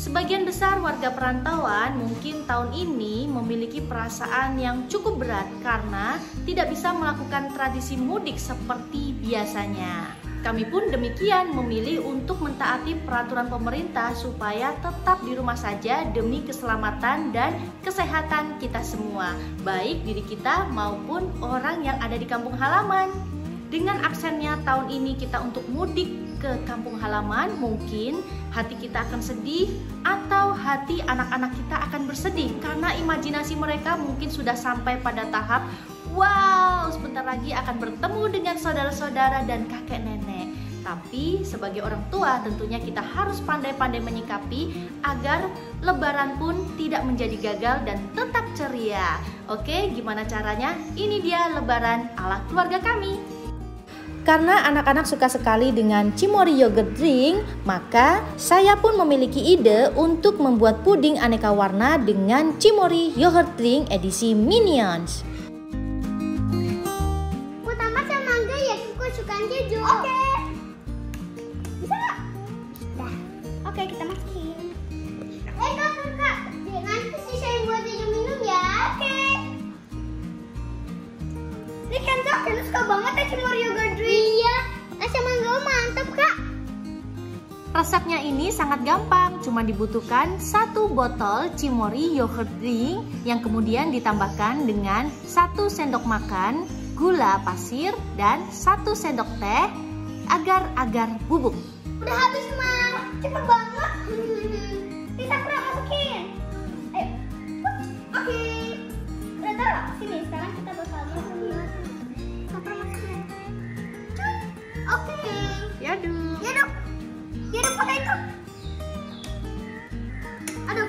Sebagian besar warga perantauan mungkin tahun ini memiliki perasaan yang cukup berat karena tidak bisa melakukan tradisi mudik seperti biasanya. Kami pun demikian memilih untuk mentaati peraturan pemerintah supaya tetap di rumah saja demi keselamatan dan kesehatan kita semua, baik diri kita maupun orang yang ada di kampung halaman. Dengan aksennya tahun ini kita untuk mudik ke kampung halaman, mungkin hati kita akan sedih atau hati anak-anak kita akan bersedih karena imajinasi mereka mungkin sudah sampai pada tahap wow, sebentar lagi akan bertemu dengan saudara-saudara dan kakek nenek. Tapi sebagai orang tua tentunya kita harus pandai-pandai menyikapi agar Lebaran pun tidak menjadi gagal dan tetap ceria. Oke, gimana caranya? Ini dia Lebaran ala keluarga kami. Karena anak-anak suka sekali dengan Cimory Yogurt Drink, maka saya pun memiliki ide untuk membuat puding aneka warna dengan Cimory Yogurt Drink edisi Minions. Pertama sama mangga ya, aku suka keju. Oke. Bisa nggak? Dah. Oke, kita masukin. Kak, nanti saya buat minum ya. Oke. Ini kan aku suka banget ya Cimory Yogurt Drink. Resepnya ini sangat gampang, cuma dibutuhkan 1 botol Cimory Yogurt Drink yang kemudian ditambahkan dengan 1 sendok makan gula pasir dan 1 sendok teh agar-agar bubuk. Udah habis, Ma. Cepet banget. Bisa kurang masukin. Ayo. Oke. Udah taruh sini. Sekarang kita bakal masak. Bakal masak. Oke. Yaduk. Yaduk pakai itu. Aduk.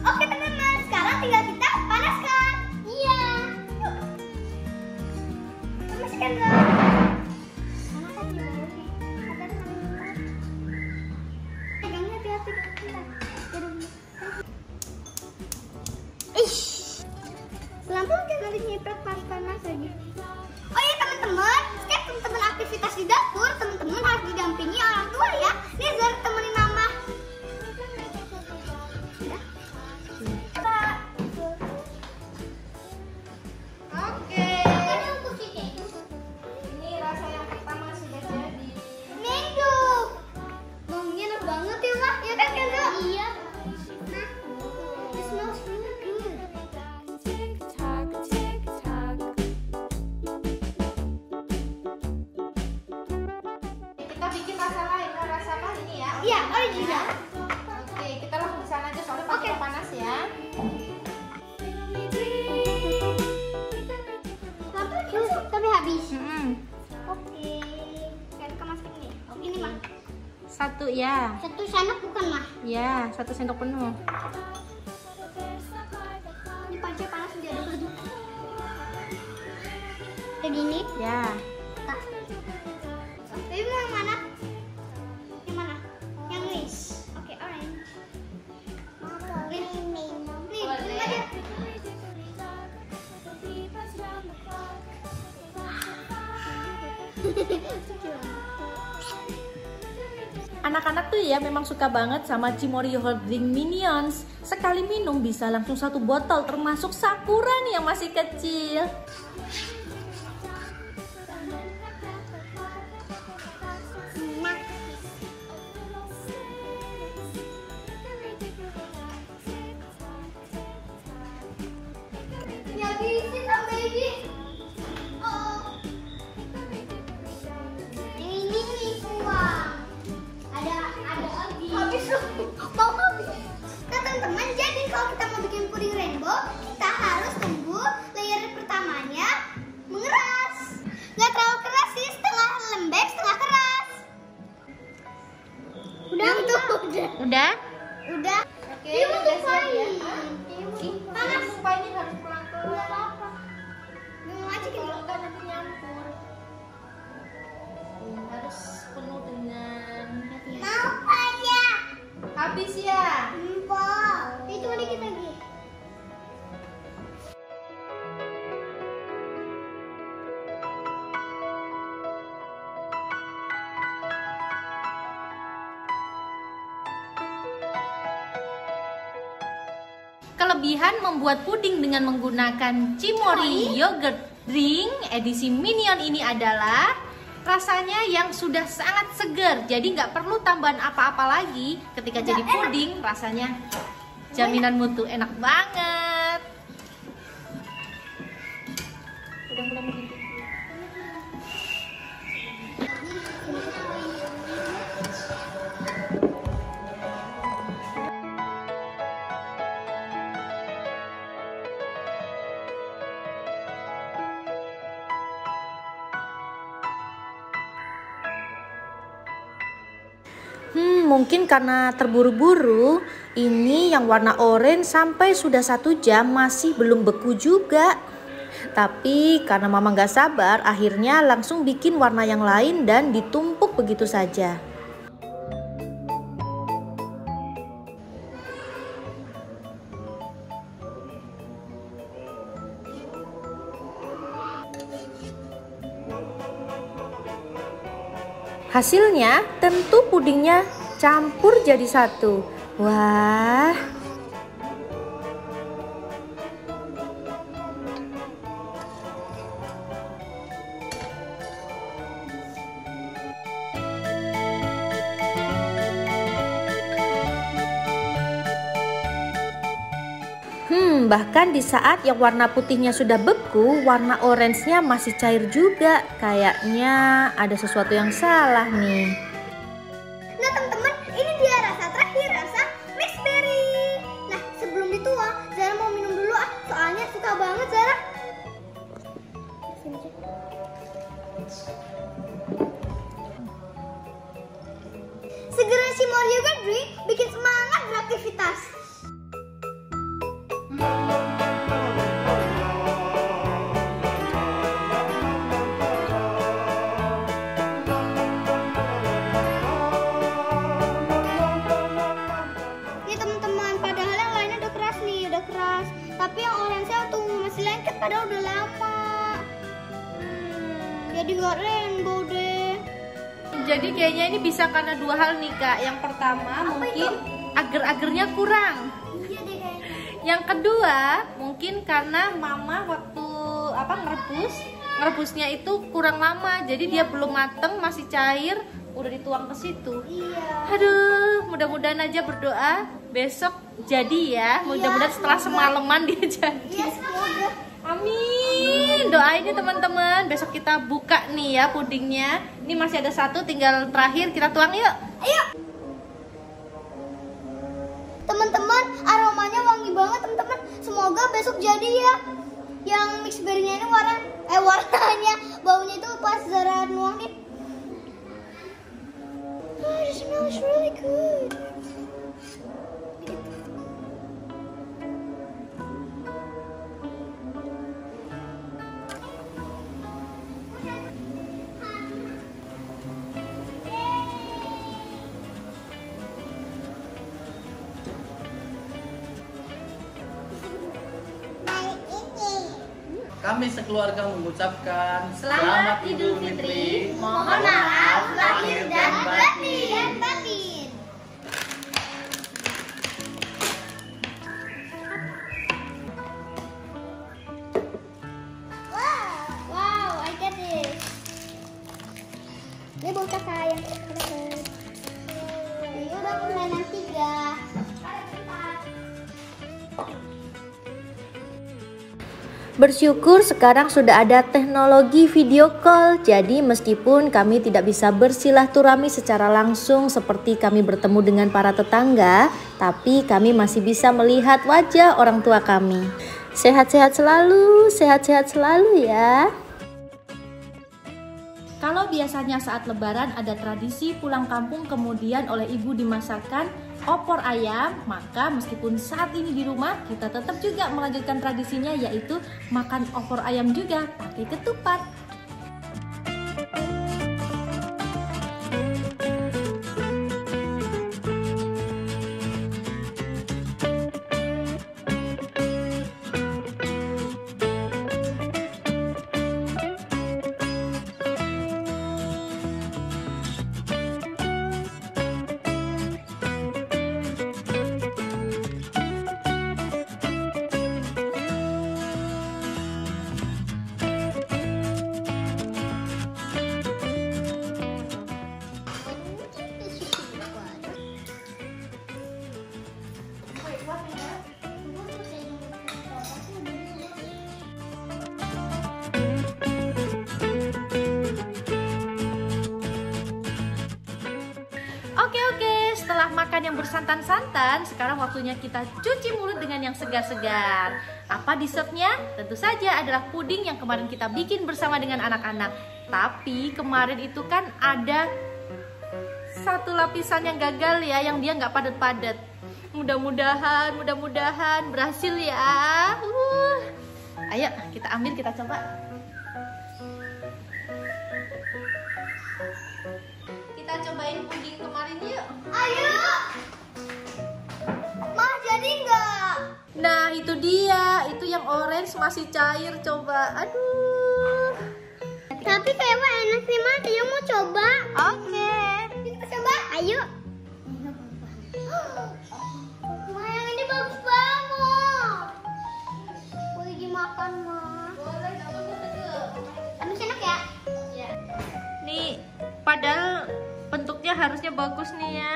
Oke teman-teman, sekarang tinggal kita panaskan. Iya. Yuk. Panaskan dulu. Pegangnya hati-hati. Ih. Pelan-pelan kan harus nyiprat panas-panas aja. Oh iya teman-teman, setiap teman-teman aktivitas di dapur, teman-teman harus didampingi orang tua ya. Nih Zara temenin Mama. Oke. Ini rasa yang pertama sudah jadi. Minggu. Baunya enak banget ya Ma, ya kan Kenzo? Iya. Nah, it smells really good. Iya. Oke, kita langsung kesana aja soalnya pakai panas ya. Tapi habis. Oke. Sekarang kita masukin nih. Ini Mah. 1 ya. 1 sendok bukan Mah? Ya, 1 sendok penuh. Ini panci panas udah ada tuh. Kayak gini? Ya. Anak-anak tuh ya memang suka banget sama Cimory Yogurt Drink Minions. Sekali minum bisa langsung 1 botol, termasuk Sakura nih yang masih kecil. Jadi kalau kita mau bikin puding rainbow, kita harus tunggu layer pertamanya kelebihan membuat puding dengan menggunakan Cimory Yogurt Drink edisi Minion ini adalah rasanya yang sudah sangat segar. Jadi nggak perlu tambahan apa-apa lagi ketika jadi puding, rasanya jaminan mutu, enak banget. Mungkin karena terburu-buru, ini yang warna oranye sampai sudah 1 jam masih belum beku juga. Tapi karena mama nggak sabar, akhirnya langsung bikin warna yang lain dan ditumpuk begitu saja. Hasilnya tentu pudingnya campur jadi satu. Wah. Bahkan di saat yang warna putihnya sudah beku, warna oranye-nya masih cair juga. Kayaknya ada sesuatu yang salah nih. Segera Cimory Yogurt Drink bikin semangat beraktivitas. Ini teman-teman, padahal yang lainnya udah keras nih, udah keras. Tapi yang oranye tuh masih lengket padahal udah lama. Jadi nggak rainbow deh. Jadi kayaknya ini bisa karena 2 hal nih Kak. Yang pertama mungkin agar-agarnya kurang. Iya deh kayaknya. Yang kedua mungkin karena mama waktu ngerebusnya itu kurang lama. Jadi dia belum mateng, masih cair, udah dituang ke situ. Iya. Aduh, mudah-mudahan aja berdoa besok jadi ya. Mudah-mudahan setelah semalaman dia jadi. Iya, semoga. Amin. Doain ya teman-teman. Besok kita buka nih ya pudingnya. Ini masih ada 1, tinggal terakhir kita tuang yuk. Ayo. Teman-teman, aromanya wangi banget teman-teman. Semoga besok jadi ya. Yang mix berry-nya ini warnanya, baunya itu pas Zara nuangin. Oh, it smells really good. Kami sekeluarga mengucapkan selamat Idul Fitri. Mohon maaf lahir dan batin. Wow, I get it. Ini buat kakak yang terbaik. Ini udah permainan 3. Bersyukur sekarang sudah ada teknologi video call. Jadi meskipun kami tidak bisa bersilaturahmi secara langsung seperti kami bertemu dengan para tetangga, tapi kami masih bisa melihat wajah orang tua kami. Sehat-sehat selalu ya. Kalau biasanya saat Lebaran ada tradisi pulang kampung kemudian oleh ibu dimasakkan opor ayam, maka meskipun saat ini di rumah kita tetap juga melanjutkan tradisinya, yaitu makan opor ayam juga pakai ketupat. yang bersantan-santan, sekarang waktunya kita cuci mulut dengan yang segar-segar. Apa dessertnya? Tentu saja adalah puding yang kemarin kita bikin bersama dengan anak-anak. Tapi kemarin itu kan ada satu lapisan yang gagal ya, yang dia nggak padat-padat. Mudah-mudahan berhasil ya. Ayo kita ambil, kita coba. Kita cobain puding kemarin yuk. Ayo. Mah, jadi nggak? Nah itu dia, itu yang orange masih cair, coba. Aduh. Tapi kayaknya enak sih Mah, dia mau coba. Oke. Kita coba. Ayo. Ma, yang ini bagus banget. Boleh dimakan, Ma. Boleh, jangan lupa. Amis enak ya? Iya. Nih, padahal bentuknya harusnya bagus nih ya.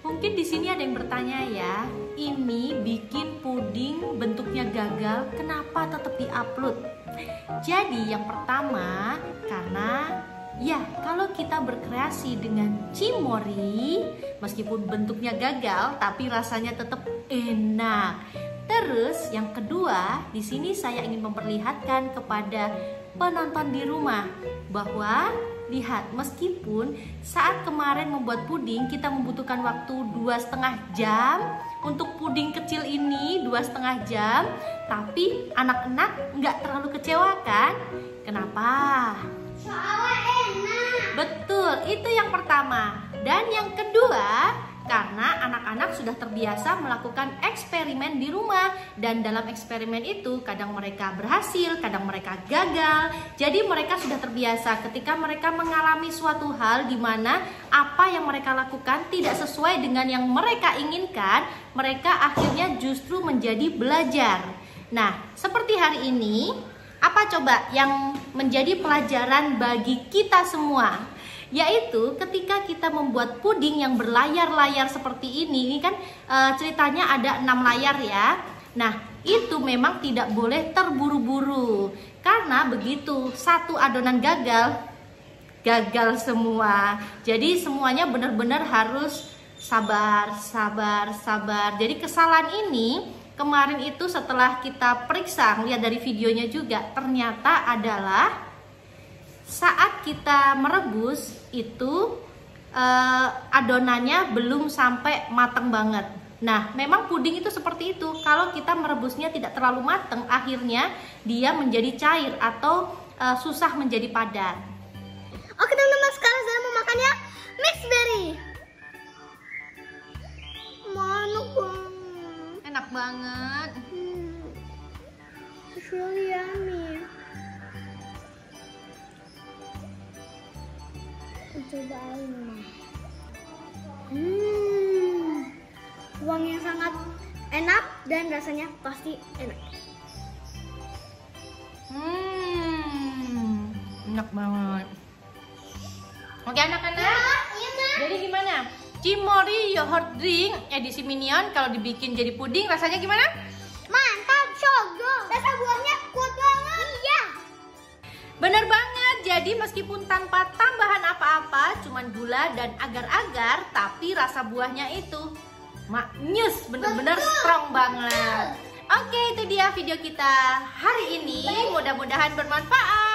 Mungkin di sini ada yang bertanya ya, ini bikin puding bentuknya gagal, kenapa tetap diupload? Jadi yang pertama, karena ya kalau kita berkreasi dengan Cimory, meskipun bentuknya gagal, tapi rasanya tetap enak. Terus yang kedua, di sini saya ingin memperlihatkan kepada penonton di rumah bahwa lihat, meskipun saat kemarin membuat puding kita membutuhkan waktu 2,5 jam untuk puding kecil ini, 2,5 jam, tapi anak-anak nggak terlalu kecewa kan? Kenapa? Soalnya enak. Betul, itu yang pertama. Dan yang kedua, karena anak-anak sudah terbiasa melakukan eksperimen di rumah, dan dalam eksperimen itu kadang mereka berhasil, kadang mereka gagal. Jadi mereka sudah terbiasa ketika mereka mengalami suatu hal di mana apa yang mereka lakukan tidak sesuai dengan yang mereka inginkan, mereka akhirnya justru menjadi belajar. Nah, seperti hari ini, apa coba yang menjadi pelajaran bagi kita semua? Yaitu ketika kita membuat puding yang berlayar-layar seperti ini kan ceritanya ada 6 layar ya. Nah itu memang tidak boleh terburu-buru, karena begitu satu adonan gagal, gagal semua. Jadi semuanya benar-benar harus sabar. Jadi kesalahan ini kemarin itu setelah kita periksa, lihat dari videonya juga, ternyata adalah saat kita merebus itu adonannya belum sampai matang banget. Nah, memang puding itu seperti itu. Kalau kita merebusnya tidak terlalu matang, akhirnya dia menjadi cair atau susah menjadi padat. Oke teman-teman, sekarang saya mau makan ya mixed berry. Enak banget. It's really yummy. Cobain, wanginya sangat enak dan rasanya pasti enak. Enak banget. Oke anak-anak, jadi gimana? Cimory Yogurt Drink edisi Minion kalau dibikin jadi puding rasanya gimana? Mantap, sogo. Rasa buahnya kuat banget. Iya. Bener banget. Jadi meskipun tanpa tambahan apa-apa, cuman gula dan agar-agar, tapi rasa buahnya itu maknyus, bener-bener strong banget. Oke, itu dia video kita hari ini. Mudah-mudahan bermanfaat.